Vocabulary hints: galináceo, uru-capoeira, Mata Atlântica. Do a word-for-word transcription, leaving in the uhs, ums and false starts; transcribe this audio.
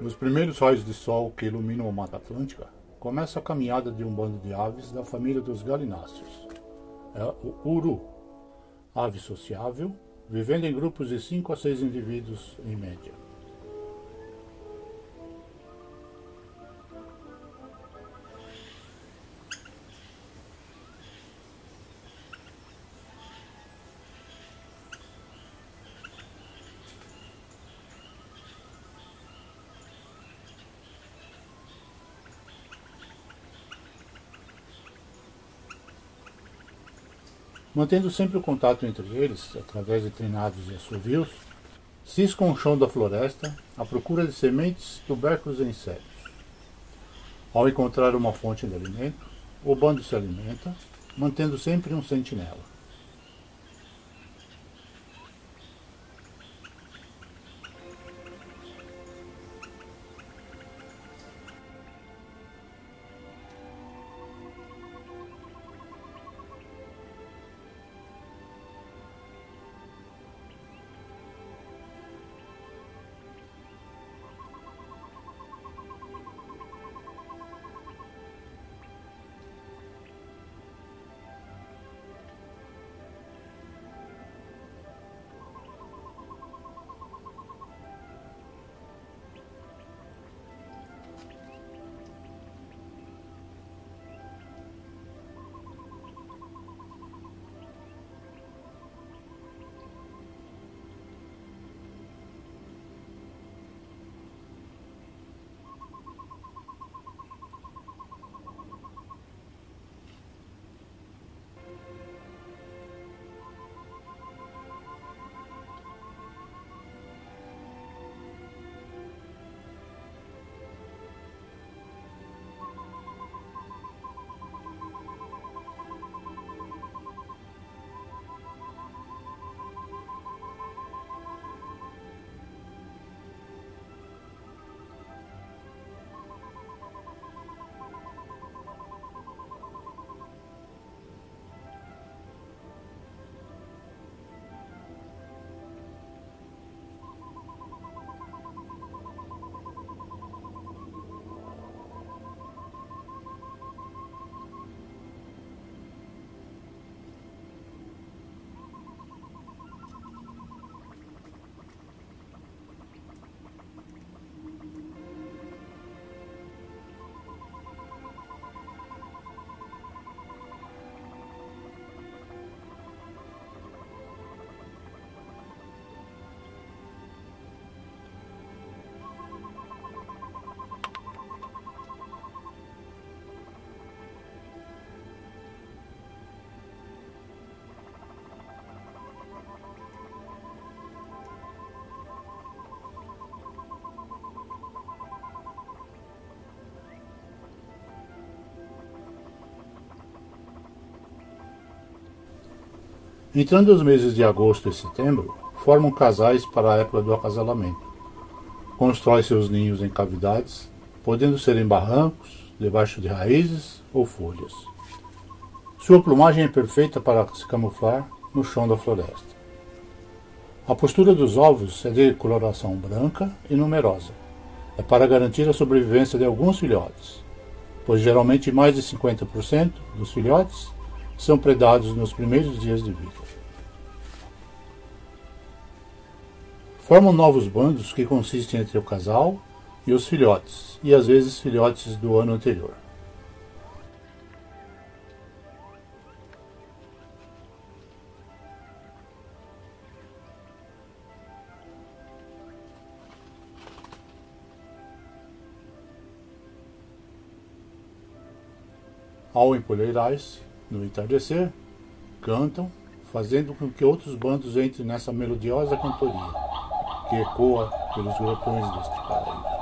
Nos primeiros raios de sol que iluminam a Mata Atlântica, começa a caminhada de um bando de aves da família dos galináceos. É o uru, ave sociável, vivendo em grupos de cinco a seis indivíduos em média. Mantendo sempre o contato entre eles, através de trinados e assovios, ciscam o chão da floresta à procura de sementes, tubérculos e insetos. Ao encontrar uma fonte de alimento, o bando se alimenta, mantendo sempre um sentinela. Entrando os meses de agosto e setembro, formam casais para a época do acasalamento. Constrói seus ninhos em cavidades, podendo ser em barrancos, debaixo de raízes ou folhas. Sua plumagem é perfeita para se camuflar no chão da floresta. A postura dos ovos é de coloração branca e numerosa. É para garantir a sobrevivência de alguns filhotes, pois geralmente mais de cinquenta por cento dos filhotes são predados nos primeiros dias de vida. Formam novos bandos que consistem entre o casal e os filhotes, e às vezes filhotes do ano anterior. Ao empoleirar-se, no entardecer, cantam, fazendo com que outros bandos entrem nessa melodiosa cantoria, que ecoa pelos grotões deste paraíso.